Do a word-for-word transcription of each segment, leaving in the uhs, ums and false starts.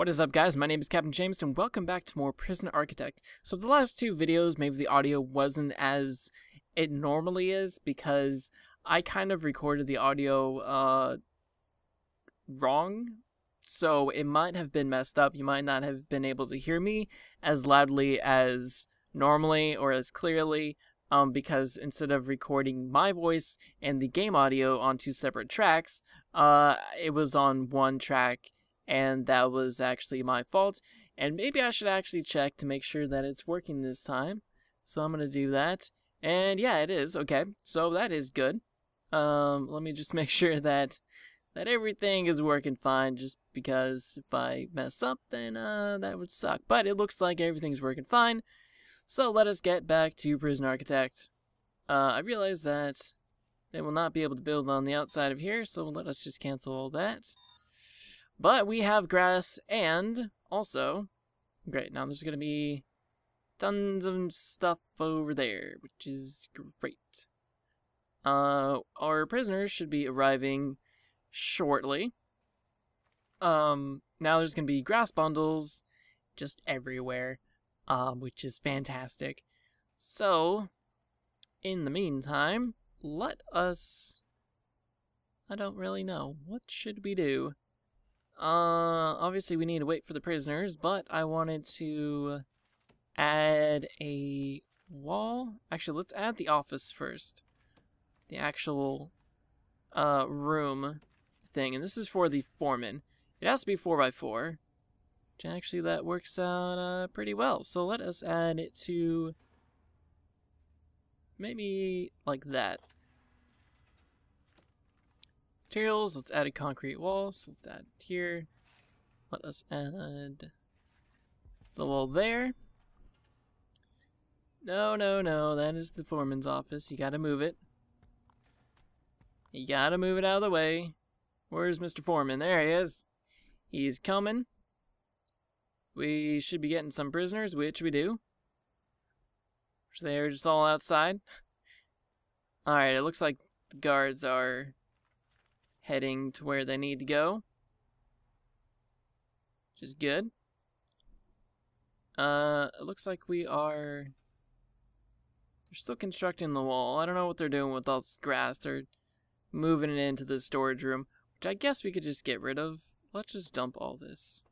What is up, guys? My name is Captain James and welcome back to more Prison Architect. So the last two videos, maybe the audio wasn't as it normally is because I kind of recorded the audio uh, wrong. So it might have been messed up. You might not have been able to hear me as loudly as normally or as clearly um, because instead of recording my voice and the game audio on two separate tracks, uh, it was on one track. And that was actually my fault, and maybe I should actually check to make sure that it's working this time. So I'm gonna do that, and yeah, it is. Okay, so that is good. Um, let me just make sure that that everything is working fine, just because if I mess up, then uh, that would suck. But it looks like everything's working fine, so let us get back to Prison Architect. Uh, I realize that they will not be able to build on the outside of here, so let us just cancel all that. But we have grass, and also, great, now there's going to be tons of stuff over there, which is great. Uh, our prisoners should be arriving shortly. Um, now there's going to be grass bundles just everywhere, um, which is fantastic. So, in the meantime, let us... I don't really know. What should we do? Uh, obviously we need to wait for the prisoners, but I wanted to add a wall. Actually, let's add the office first. The actual, uh, room thing. And this is for the foreman. It has to be four by four. Which actually, that works out, uh, pretty well. So let us add it to maybe like that. Materials, let's add a concrete wall, so let's add it here. Let us add the wall there. No, no, no, that is the foreman's office. You gotta move it. You gotta move it out of the way. Where's Mister Foreman? There he is. He's coming. We should be getting some prisoners, which we do. Which they are just all outside. Alright, it looks like the guards are heading to where they need to go, which is good. Uh, it looks like we are... They're still constructing the wall. I don't know what they're doing with all this grass. They're moving it into the storage room, which I guess we could just get rid of. Let's just dump all this.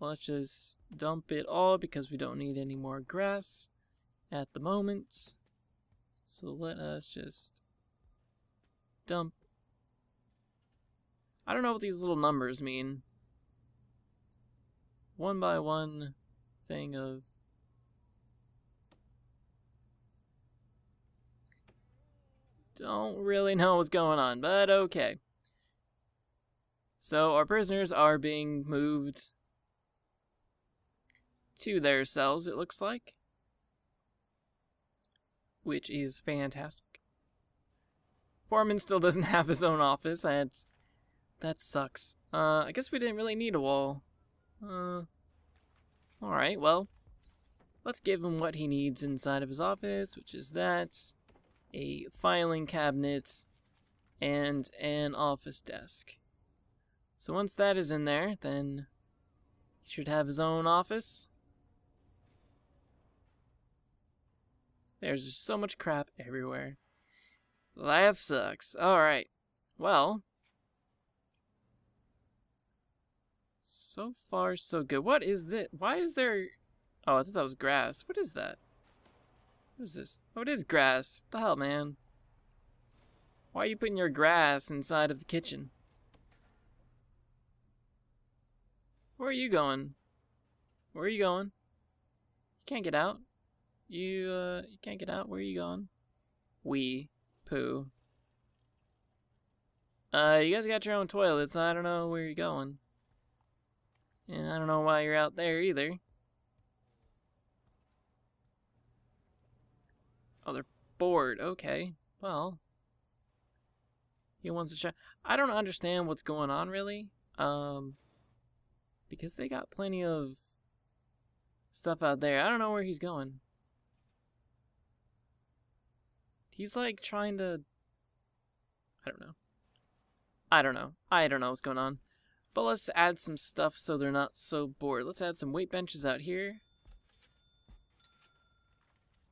Let's just dump it all because we don't need any more grass at the moment. So let us just dump. I don't know what these little numbers mean. One by one thing of... Don't really know what's going on, but okay. So our prisoners are being moved to their cells, it looks like. Which is fantastic. Foreman still doesn't have his own office, that's... That sucks. Uh, I guess we didn't really need a wall. Uh, Alright, well, let's give him what he needs inside of his office, which is that, a filing cabinet, and an office desk. So once that is in there, then he should have his own office. There's just so much crap everywhere. That sucks. Alright, well... So far, so good. What is this? Why is there... Oh, I thought that was grass. What is that? What is this? Oh, it is grass. What the hell, man? Why are you putting your grass inside of the kitchen? Where are you going? Where are you going? You can't get out. You, uh, you can't get out. Where are you going? Wee. Poo. Uh, you guys got your own toilets. I don't know where you're going. And I don't know why you're out there either. Oh, they're bored. Okay. Well. He wants to show. I don't understand what's going on, really. Um, because they got plenty of stuff out there. I don't know where he's going. He's, like, trying to... I don't know. I don't know. I don't know what's going on. But let's add some stuff so they're not so bored. Let's add some weight benches out here.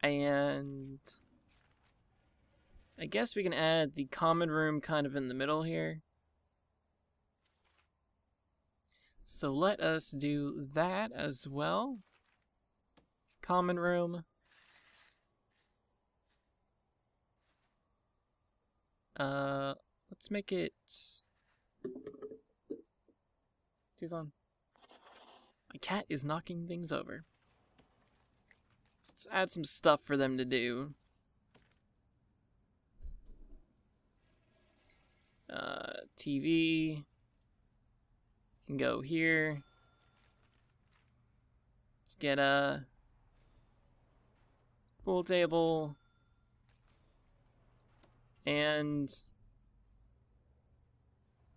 And I guess we can add the common room kind of in the middle here. So let us do that as well. Common room. Uh, let's make it... Two's on. My cat is knocking things over. Let's add some stuff for them to do. Uh, T V. Can go here. Let's get a pool table. And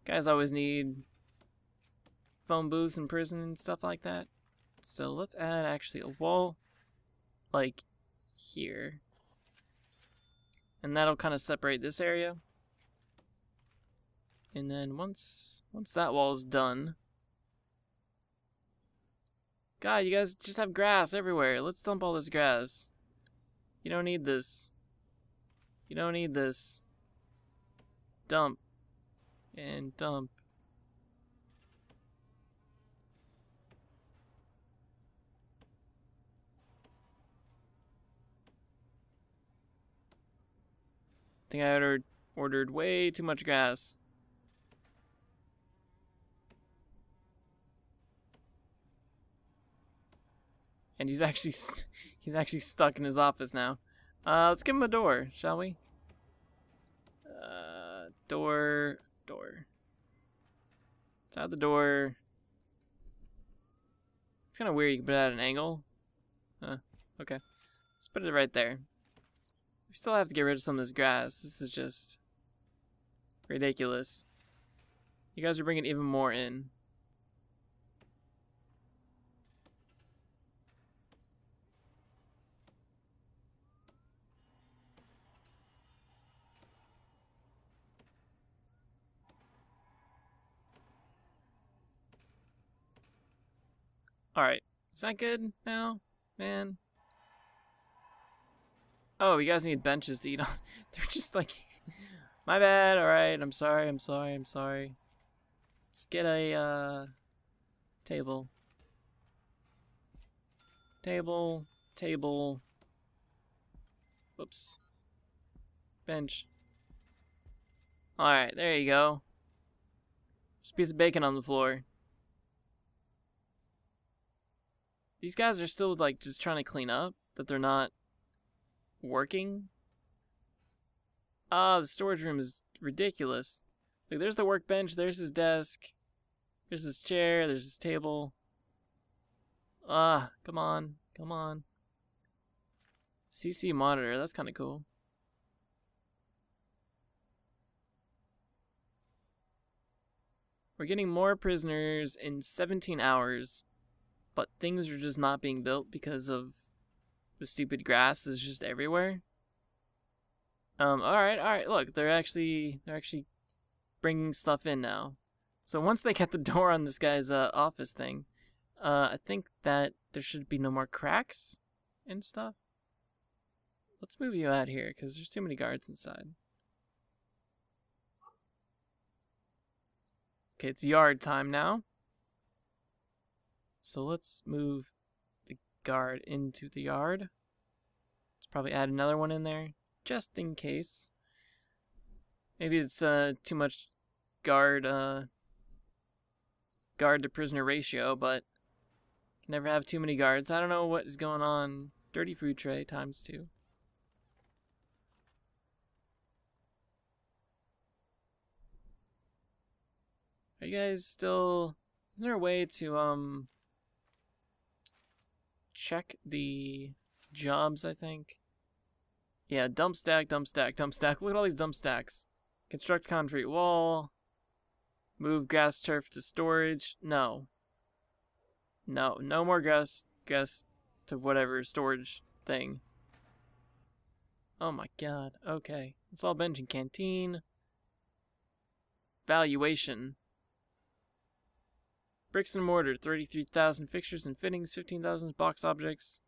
guys always need phone booths in prison and stuff like that. So let's add actually a wall like here. And that'll kind of separate this area. And then once once that wall's done. God, you guys just have grass everywhere. Let's dump all this grass. You don't need this. You don't need this. Dump. And dump. I think I ordered, ordered way too much grass. And he's actually st he's actually stuck in his office now. Uh, let's give him a door, shall we? Uh, door, door. Let's add the door. It's kind of weird you can put it at an angle. Huh, okay. Let's put it right there. We still have to get rid of some of this grass. This is just ridiculous. You guys are bringing even more in. Alright, is that good now? Man. Oh, you guys need benches to eat on. They're just like, my bad, alright, I'm sorry, I'm sorry, I'm sorry. Let's get a, uh, table. Table, table. Whoops. Bench. Alright, there you go. There's a piece of bacon on the floor. These guys are still, like, just trying to clean up, that they're not working. Ah, the storage room is ridiculous. Like, there's the workbench, there's his desk, there's his chair, there's his table. Ah, come on, come on. C C monitor, that's kind of cool. We're getting more prisoners in seventeen hours. But things are just not being built because of the stupid grass is just everywhere. Um, alright, alright, look, they're actually, they're actually bringing stuff in now. So once they get the door on this guy's uh, office thing, uh, I think that there should be no more cracks and stuff. Let's move you out here, because there's too many guards inside. Okay, it's yard time now. So let's move the guard into the yard. Let's probably add another one in there, just in case. Maybe it's uh, too much guard uh, guard to prisoner ratio, but you can never have too many guards. I don't know what is going on. Dirty food tray times two. Are you guys still? Is there a way to um? check the jobs, I think. Yeah, dump stack, dump stack, dump stack. Look at all these dump stacks. Construct concrete wall. Move grass turf to storage. No. No, no more grass, grass to whatever storage thing. Oh my god, okay. It's all bench and canteen. Valuation. Bricks and mortar, thirty-three thousand. Fixtures and fittings, fifteen thousand. Box objects,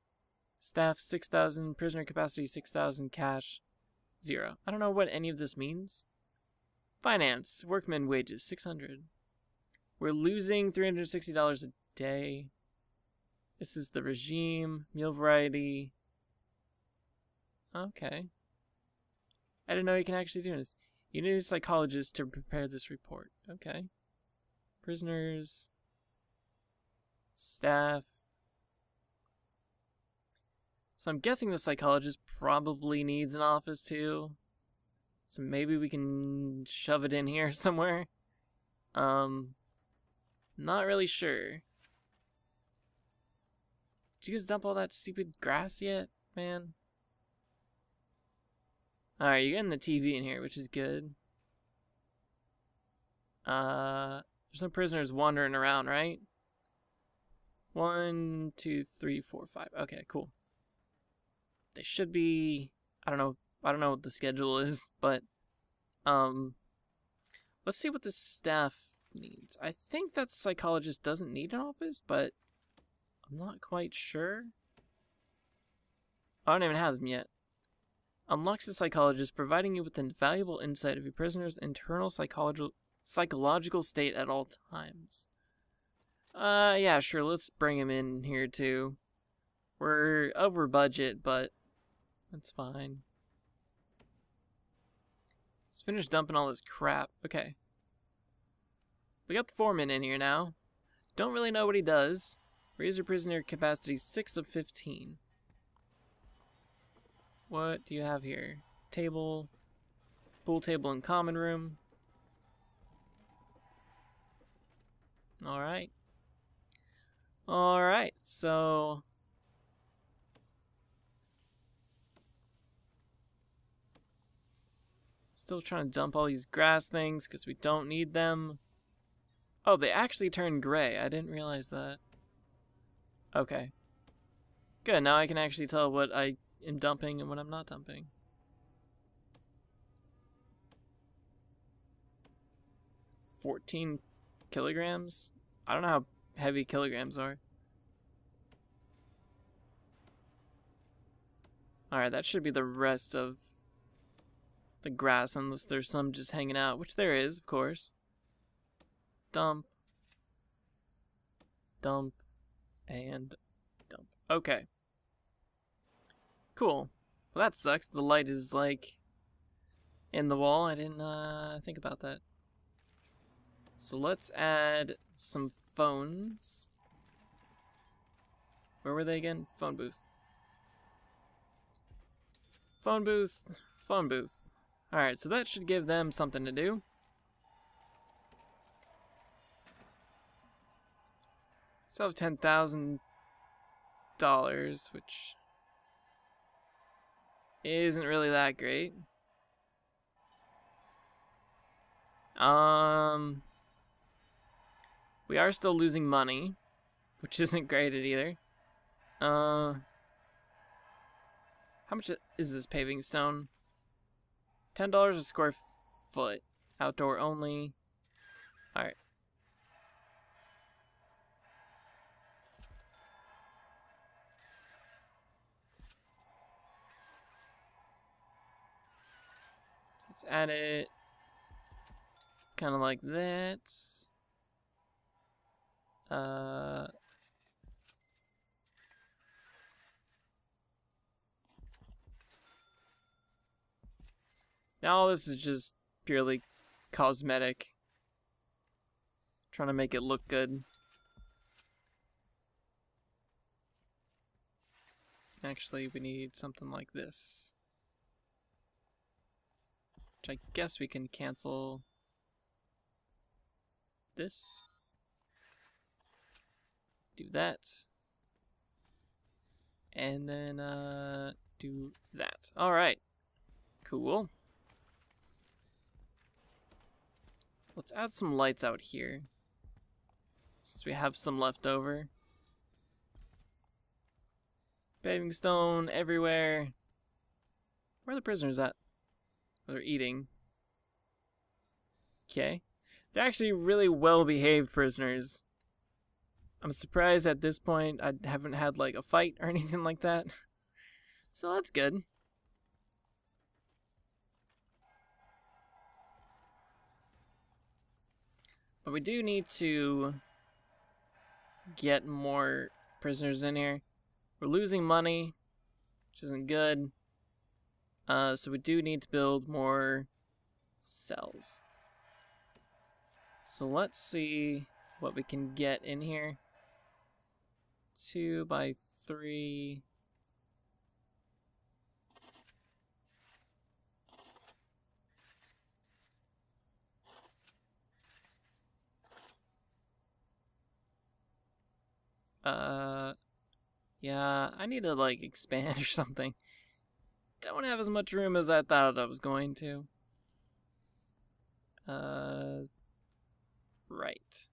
staff, six thousand. Prisoner capacity, six thousand. Cash, zero. I don't know what any of this means. Finance, workmen wages, six hundred. We're losing three hundred sixty dollars a day. This is the regime, meal variety. Okay. I didn't know you can actually do this. You need a psychologist to prepare this report. Okay. Prisoners. Staff. So I'm guessing the psychologist probably needs an office too. So maybe we can shove it in here somewhere. Um, not really sure. Did you guys dump all that stupid grass yet, man? Alright, you're getting the T V in here, which is good. Uh, there's no prisoners wandering around, right? One, two, three, four, five. Okay, cool. They should be... I don't know. I don't know what the schedule is, but... Um, let's see what the staff needs. I think that psychologist doesn't need an office, but... I'm not quite sure. I don't even have them yet. Unlocks the psychologist, providing you with a valuable insight of your prisoner's internal psychological psychological state at all times. Uh, yeah, sure, let's bring him in here too. We're over budget, but that's fine. Let's finish dumping all this crap. Okay. We got the foreman in here now. Don't really know what he does. Raise your prisoner capacity six of fifteen. What do you have here? Table, pool table and common room. Alright. Alright, so... Still trying to dump all these grass things because we don't need them. Oh, they actually turn gray. I didn't realize that. Okay. Good, now I can actually tell what I am dumping and what I'm not dumping. fourteen kilograms? I don't know how heavy kilograms are. Alright, that should be the rest of the grass, unless there's some just hanging out, which there is, of course. Dump. Dump. And dump. Okay. Cool. Well, that sucks. The light is, like, in the wall. I didn't uh, think about that. So let's add some phones. Where were they again? Phone booth. Phone booth. Phone booth. Alright, so that should give them something to do. Still have ten thousand dollars, which isn't really that great. Um, we are still losing money, which isn't great either. Uh, how much is this paving stone? Ten dollars a square foot, outdoor only. All right. Let's add it kind of like that. Uh, now this is just purely cosmetic. Trying to make it look good. Actually, we need something like this. I guess we can cancel this. Do that. And then uh, do that. Alright. Cool. Let's add some lights out here, since we have some left over. Paving stone everywhere. Where are the prisoners at? They're eating. Okay. They're actually really well-behaved prisoners. I'm surprised at this point I haven't had like a fight or anything like that. So that's good. But we do need to get more prisoners in here. We're losing money, which isn't good. Uh, so we do need to build more cells. So let's see what we can get in here. Two by three. Uh, yeah, I need to, like, expand or something. Don't have as much room as I thought I was going to. Uh, right.